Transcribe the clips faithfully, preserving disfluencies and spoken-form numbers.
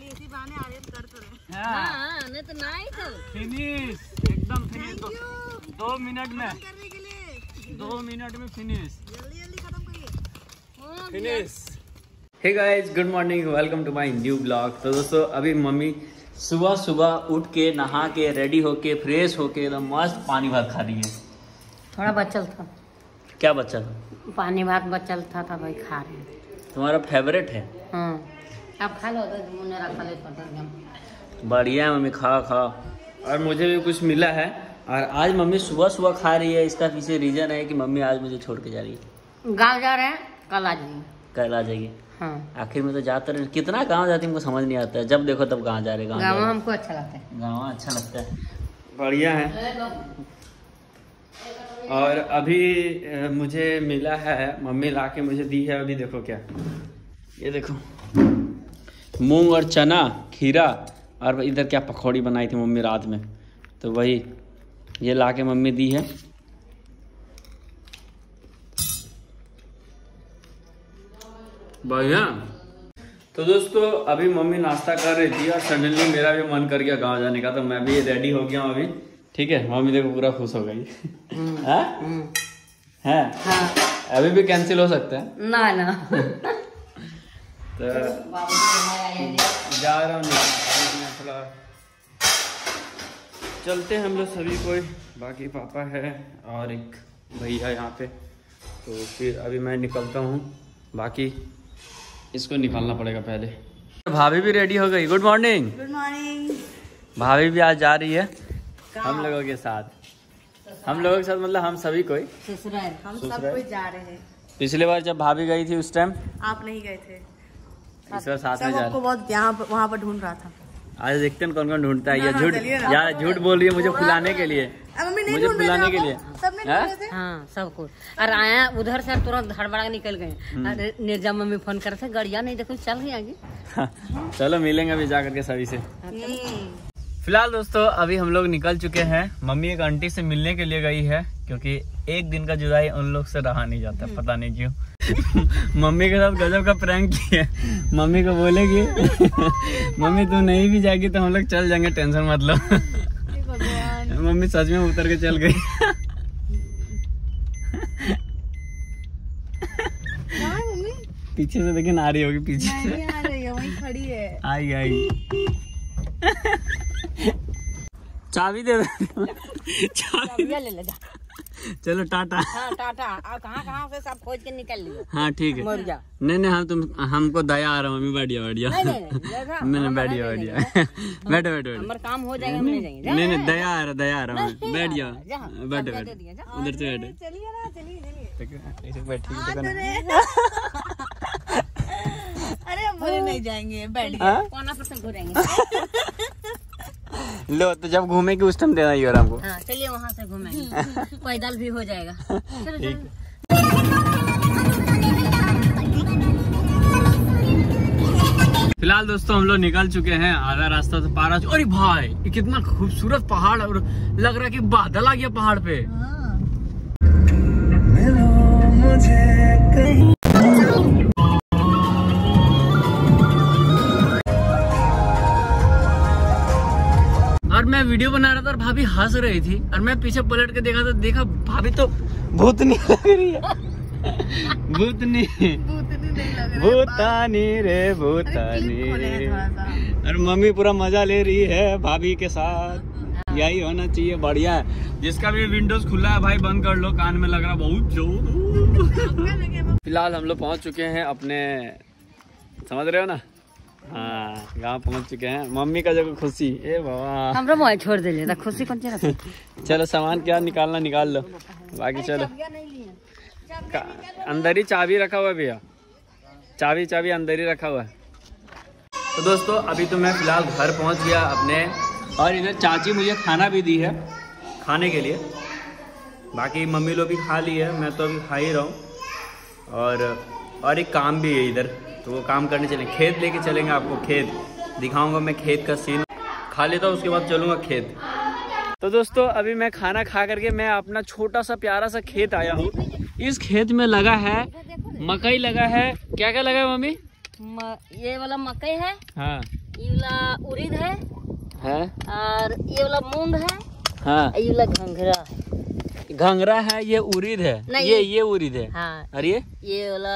खाली इसी बहाने आ रहे कर तो रहे। हां नहीं तो नहीं तो फिनिश एकदम फिनिश। दो मिनट में करने के लिए दो मिनट में फिनिश। जल्दी जल्दी खत्म करिए finish. Hey guys good morning, welcome to my new blog. तो दोस्तों अभी मम्मी सुबह सुबह उठ के नहा के रेडी होके फ्रेश होके एकदम मस्त पानी भात खा रही है। थोड़ा बचल था। क्या बचल? पानी भात बचल था था भाई खा रहे हैं। तुम्हारा फेवरेट है? हाँ। आप खा लो तो बढ़िया है मम्मी, खा खा। और मुझे भी कुछ मिला है और आज मम्मी सुबह सुबह खा रही है, इसका पीछे रीजन है कि मम्मी आज मुझे छोड़ के जा रही है। गाँव जा रहे हैं, कल आ जाएगी। कल आ जाएगी। हाँ। आखिर में तो जाते रहे, कितना गाँव जाते हमको समझ नहीं आता है, जब देखो तब गाँव जा रहे। गाँव हमको अच्छा लगता है, गाँव अच्छा लगता है, बढ़िया है। और अभी मुझे मिला है, मम्मी ला के मुझे दी है। अभी देखो क्या, ये देखो मूंग और चना खीरा, और इधर क्या पकौड़ी बनाई थी मम्मी रात में, तो वही ये ला के मम्मी दी है। बढ़िया। तो दोस्तों अभी मम्मी नाश्ता कर रही थी और सडनली मेरा भी मन कर गया गाँव जाने का, तो मैं भी रेडी हो गया हूँ अभी। ठीक है मम्मी देखो पूरा खुश हो गई है? है? हाँ। अभी भी कैंसिल हो सकता है ना ना तो जा रहा हूँ, चलते हैं हम लोग सभी कोई। बाकी पापा है और एक भैया यहाँ पे, तो फिर अभी मैं निकलता हूँ, बाकी इसको निकालना पड़ेगा पहले। भाभी भी रेडी हो गई। Good morning. Good morning. भाभी भी आज जा रही है हम लोगों के साथ। हम लोगों के साथ मतलब हम सभी कोई, ससुराल हम सब कोई जा रहे हैं। पिछले बार जब भाभी गई थी उस टाइम आप नहीं गए थे, इस बार साथ में जा रहे हैं। बहुत यहाँ वहाँ पर ढूंढ रहा था। आज देखते हैं कौन कौन ढूंढता है। झूठ यार, झूठ बोल रही है मुझे फुलाने के लिए, मुझे फुलाने के लिए। हाँ सब कुछ। और आया उधर से तुरंत हड़बड़ा निकल गए। निर्जा मम्मी फोन कर रहे थे, गाड़िया नहीं देखो चल रही आगे। चलो मिलेंगे अभी जा करके सभी से। फिलहाल दोस्तों अभी हम लोग निकल चुके हैं। मम्मी एक आंटी से मिलने के लिए गई है, क्योंकि एक दिन का जुदाई उन लोग से रहा नहीं जाता, पता नहीं क्यों। मम्मी के साथ गजब का प्रैंक किया। मम्मी को बोलेगी मम्मी तू नहीं भी जाएगी तो हम लोग चल जाएंगे, टेंशन मत लो। मम्मी सच में उतर के चल गई। पीछे से लेकिन आ रही होगी, पीछे से आ रही है, वहीं खड़ी है। आई आई चाबी दे दो, चाबी ले ले जा। चलो टाटा। हाँ टाटा। आप कहाँ कहाँ से सब खोज के निकल लियो। हाँ ठीक है। मर जा। नहीं नहीं हम तुम हमको दया आ रहा हूँ। बढ़िया बढ़िया। नहीं नहीं बढ़िया बढ़िया। बैठो बैठो। हमारा काम हो जाएगा, हम नहीं जाएंगे। नहीं नहीं दया आ रहा दया आ रहा हूँ। बैठ जाओ। बैठो बैठो। उधर से बैठो। चलिए ना चलिए बैठिए। अरे हम नहीं जाएंगे, बैठ गए कोना पर से घूरेंगे। लो तो जब घूमेगी उस टाइम देना ही और हमको। हाँ, चलिए वहाँ से घूमेंगे, पैदल भी हो जाएगा। चलो चलो। फिलहाल दोस्तों हम लोग निकल चुके हैं, आधा रास्ता तो पारा। अरे भाई ये कितना खूबसूरत पहाड़, और लग रहा है कि बादल आ गया पहाड़ पे। हाँ। मिलो मुझे कहीं। और मैं वीडियो बना रहा था और भाभी हंस रही थी, और मैं पीछे पलट के देखा तो देखा भाभी तो भूतनी लग रही है। भूतनी भूतानी रे भूतानी। और मम्मी पूरा मजा ले रही है भाभी के साथ। यही होना चाहिए, बढ़िया है। जिसका भी विंडोज खुला है भाई बंद कर लो, कान में लग रहा बहुत जोर। फिलहाल हम लोग पहुँच चुके हैं अपने, समझ रहे हो ना। हाँ गाँव पहुँच चुके हैं। मम्मी का जगह खुशी ए बाबा, हम मोबाइल छोड़ दे ले खुशी कौन सी। चलो सामान क्या निकालना निकाल लो, बाकी चलो अंदर ही चाबी रखा हुआ है भैया, चाबी चाबी अंदर ही रखा हुआ है। तो दोस्तों अभी तो मैं फिलहाल घर पहुँच गया अपने, और इधर चाची मुझे खाना भी दी है खाने के लिए। बाकी मम्मी लोग भी खा ली है, मैं तो अभी खा ही रहा हूँ। और और एक काम भी है इधर, तो वो काम करने चलेंगे, खेत लेके चलेंगे। आपको खेत दिखाऊंगा मैं, खेत का सीन। खा लेता हूँ उसके बाद चलूँगा खेत। तो दोस्तों अभी मैं खाना खा करके मैं अपना छोटा सा प्यारा सा खेत आया हूँ। इस खेत में लगा है मकई, लगा है क्या क्या लगा है मम्मी? म, ये वाला मकई है। हाँ उड़ीद है, है? और ये वाला मूंग है, हाँ। ये वाला घंघरा है। घंघरा है, ये उड़ीद है, नहीं, ये ये उड़ीद है, हाँ। और ये ये वाला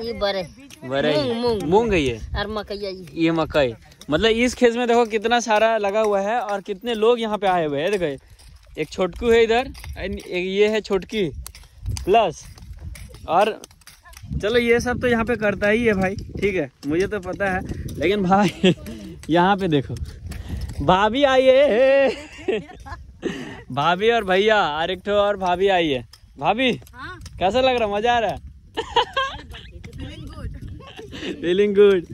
ये बरे बरे मूंग मूंग है ये, और मकई, ये मकई। मतलब इस खेत में देखो कितना सारा लगा हुआ है और कितने लोग यहाँ पे आए हुए हैं। देखो एक छोटकू है इधर, ये है छोटकी प्लस, और चलो ये सब तो यहाँ पे करता ही है भाई, ठीक है, मुझे तो पता है। लेकिन भाई यहाँ पे देखो भाभी आई है, भाभी और भैया, और एक और भाभी आई है। भाभी, हाँ? कैसा लग रहा, मजा आ रहा है? फीलिंग गुड,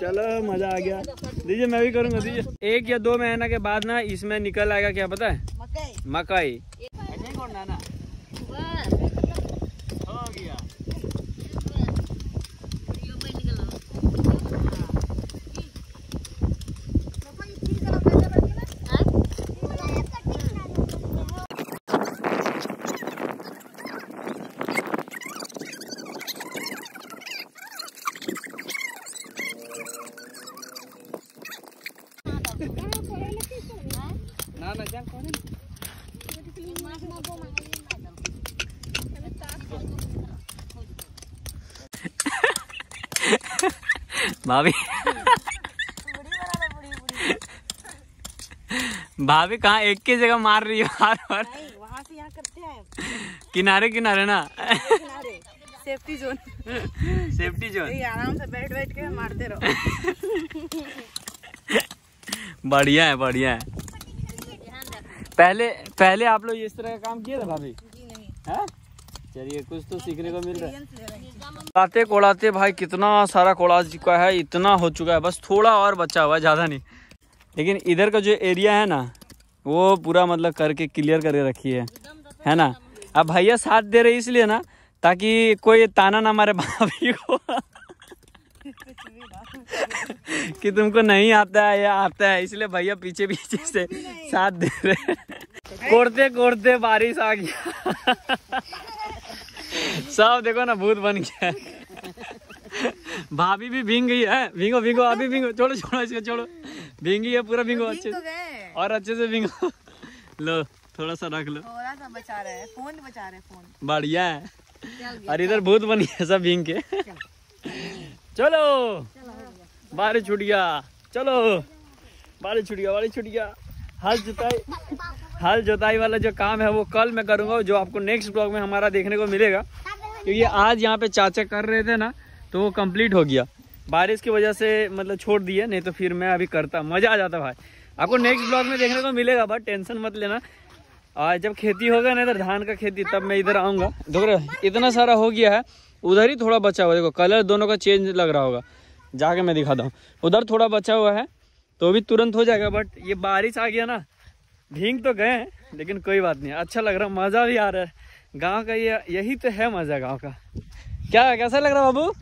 चलो मजा आ गया। दीजिए मैं भी करूँगा, दीजिए। एक या दो महीना के बाद ना इसमें निकल आएगा, क्या पता है, मकई। भाभी भाभी कहाँ एक की जगह मार रही है, बार बार वहाँ से यहाँ करते हैं, किनारे किनारे ना, किनारे सेफ्टी जोन, सेफ्टी जोन, आराम से बैठ बैठ के मारते रहो। बढ़िया है, बढ़िया है। पहले पहले आप लोग इस तरह का काम किए थे भाभी? है, चलिए कुछ तो सीखने को मिल रहा है। कोड़ाते कोड़ाते भाई कितना सारा कोड़ा चुका है, इतना हो चुका है, बस थोड़ा और बचा हुआ है, ज़्यादा नहीं। लेकिन इधर का जो एरिया है ना, वो पूरा मतलब करके क्लियर करके रखी है, है ना। अब भैया साथ दे रहे इसलिए ना, ताकि कोई ताना ना मारे भाभी को कि तुमको नहीं आता है या आता है, इसलिए भैया पीछे पीछे से साथ दे रहे। कोड़ते कोड़ते बारिश आ गया, सब देखो ना भूत बन गया। भाभी भी भींग गई है, भींगो भींगो अभी भींगो, छोड़ो छोड़ो इसको छोड़ो, भींगी है पूरा, भींगो अच्छे से, और अच्छे से भींगो। लो थोड़ा सा रख लो, थोड़ा सा बचा रहे हैं, फोन बचा रहे हैं, फोन बढ़िया है। और इधर भूत बन गया सब भींग के। चलो बारिश छूट गया, चलो बारिश छूट गया, बारिश छूट गया। हल जुताई हल जुताई वाला जो काम है वो कल मैं करूँगा, जो आपको नेक्स्ट ब्लॉग में हमारा देखने को मिलेगा, क्योंकि आज यहाँ पे चाचा कर रहे थे ना, तो वो कंप्लीट हो गया बारिश की वजह से, मतलब छोड़ दिया, नहीं तो फिर मैं अभी करता, मज़ा आ जाता भाई। आपको नेक्स्ट ब्लॉग में देखने को मिलेगा, बट टेंशन मत लेना। और जब खेती होगा ना इधर धान का खेती, तब मैं इधर आऊँगा। देखो इतना सारा हो गया है, उधर ही थोड़ा बचा हुआ, देखो कलर दोनों का चेंज लग रहा होगा, जाके मैं दिखाता हूँ। उधर थोड़ा बचा हुआ है तो भी तुरंत हो जाएगा, बट ये बारिश आ गया ना, भींग तो गए हैं, लेकिन कोई बात नहीं, अच्छा लग रहा, मज़ा भी आ रहा है। गांव का ये यही तो है मज़ा, गांव का। क्या कैसा लग रहा बाबू,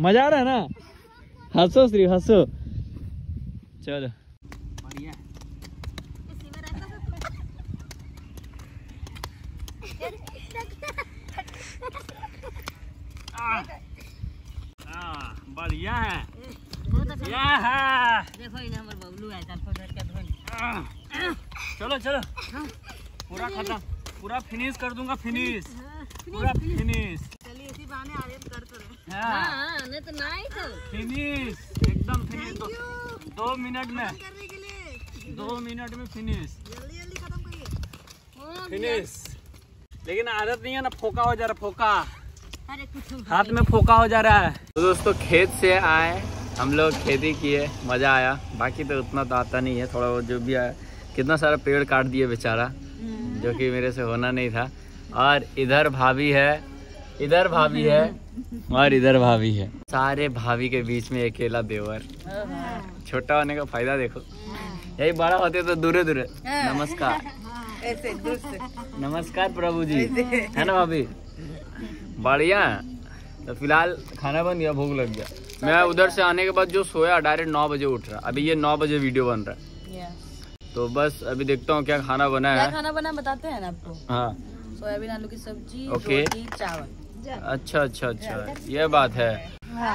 मज़ा आ रहा है ना? हंसो श्री, हंसो, चलो बढ़िया। आ, आ, बढ़िया है, देखो इधर बबलू है, चलो चलो पूरा खत्म, पूरा फिनिश कर दूंगा, फिनिश पूरा फिनिश। चलिए इसी बहाने आरेंज कर तो रहे, हां नहीं तो नहीं तो फिनिश एकदम फिनिश, दो, दो मिनट में करने के लिए, दो मिनट में फिनिश, जल्दी जल्दी खत्म करिए फिनिश। लेकिन आदत नहीं है ना, फोका हो जा रहा, फोका हाथ में फोका हो जा रहा है। तो दोस्तों खेत से आए हम लोग, खेती किए, मज़ा आया। बाकी तो उतना तो आता नहीं है, थोड़ा वो जो भी आया, कितना सारा पेड़ काट दिए बेचारा, जो कि मेरे से होना नहीं था। और इधर भाभी है, इधर भाभी है, और इधर भाभी है, सारे भाभी के बीच में अकेला देवर। छोटा होने का फायदा देखो, यही बड़ा होते तो दूरे दूरे नमस्कार, ऐसे दूर से नमस्कार प्रभु जी, है ना भाभी? बढ़िया। तो फिलहाल खाना बन गया, भूख लग गया। मैं उधर से आने के बाद जो सोया, डायरेक्ट नौ बजे उठ रहा, अभी ये नौ बजे वीडियो बन रहा है। तो बस अभी देखता हूँ क्या खाना बना है, क्या खाना बना बताते हैं ना आपको। हाँ, सोयाबीन आलू की सब्जी, ओके, चावल। अच्छा अच्छा अच्छा, ये बात है।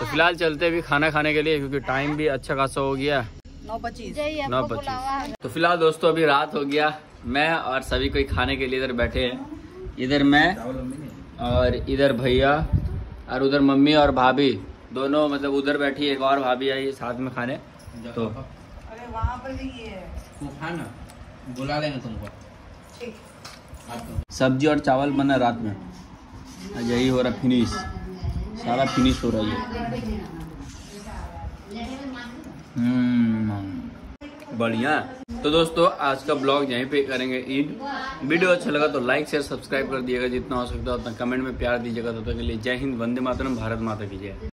तो फिलहाल चलते अभी खाना खाने के लिए, क्योंकि टाइम भी अच्छा खासा हो गया। नौ पच्चीस नौ पच्चीस तो फिलहाल दोस्तों अभी रात हो गया, मैं और सभी कोई खाने के लिए इधर बैठे हैं। इधर मैं और इधर भैया और उधर मम्मी और भाभी दोनों, मतलब उधर बैठी एक और भाभी आई साथ में खाने। तो अरे वहाँ पर भी ये है, तुम खाना बुला लेंगे तुमको। ठीक, सब्जी और चावल बना रात में, यही हो रहा फिनिश, सारा फिनिश हो रहा है। बढ़िया, तो दोस्तों आज का ब्लॉग यहीं पे करेंगे ईद। वीडियो अच्छा लगा तो लाइक शेयर सब्सक्राइब कर दिएगा, जितना हो सकता है उतना कमेंट में प्यार दीजिएगा। तब तक के लिए जय हिंद, वंदे मातरम, भारत माता की जय।